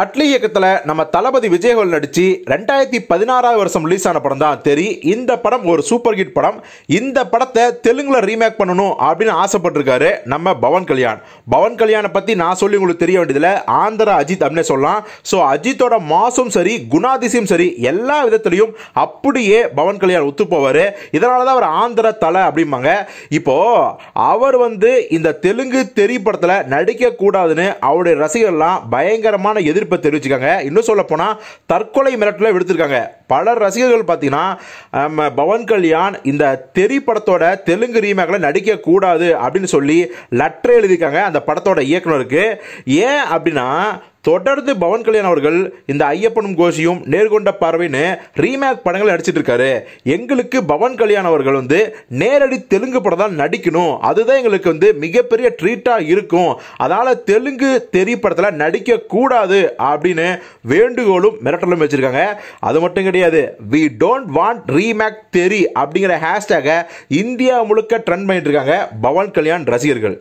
அட்லி இயக்கத்துல நம்ம தளபதி விஜயகோல் நடிச்சு 2016 வருஷம் ரிலீஸ் ஆன படம் தான் தெரி. இந்த படம் ஒரு சூப்பர் ஹிட் படம். இந்த படத்தை தெலுங்குல ரீமேக் பண்ணணும் அப்படின்னு ஆசைப்பட்டிருக்காரு நம்ம பவன் கல்யாண். பவன் கல்யாணை பத்தி நான் சொல்லி உங்களுக்கு தெரிய வேண்டியதில்லை, ஆந்திரா அஜித் அப்படின்னே சொல்லலாம். ஸோ அஜித்தோட மாசும் சரி குணாதிசயம் சரி எல்லா விதத்திலையும் அப்படியே பவன் கல்யாண் ஒத்து போவார். இதனால தான் அவர் ஆந்திர தலை அப்படிம்பாங்க. இப்போ அவர் வந்து இந்த தெலுங்கு தெரி படத்தில் நடிக்கக்கூடாதுன்னு அவருடைய ரசிகர்கள்லாம் பயங்கரமான எதிர்ப்பு தெரிவிச்சிருக்காங்க. இன்னும் சொல்ல போனா தற்கொலை மிரட்டல விடுத்திருக்காங்க. பலர் ரசிகர்கள் பார்த்தீங்கன்னா நம்ம பவன் கல்யாண் இந்த தெரி படத்தோட தெலுங்கு ரீமேக்ல நடிக்க கூடாது அப்படின்னு சொல்லி லெட்டர் எழுதியிருக்காங்க அந்த படத்தோட இயக்குனருக்கு. ஏன் அப்படின்னா தொடர்ந்து பவன் கல்யாண் அவர்கள் இந்த ஐயப்பனும் கோஷியும் நேர்கொண்ட பார்வைன்னு ரீமேக் படங்கள் நடிச்சிட்டு இருக்காரு. எங்களுக்கு பவன் கல்யாண் அவர்கள் வந்து நேரடி தெலுங்கு படம் தான் நடிக்கணும், அதுதான் எங்களுக்கு வந்து மிகப்பெரிய ட்ரீட்டாக இருக்கும். அதனால் தெலுங்கு தெரி படத்தில் நடிக்கக்கூடாது அப்படின்னு வேண்டுகோளும் மிரட்டலும் வச்சுருக்காங்க. அது மட்டும் கிடையாது, வி டோன்ட் வாண்ட் ரீமேக் தெரி அப்படிங்கிற ஹேஷ்டேகை இந்தியா முழுக்க ட்ரெண்ட் பண்ணிட்டு இருக்காங்க பவன் கல்யாண் ரசிகர்கள்.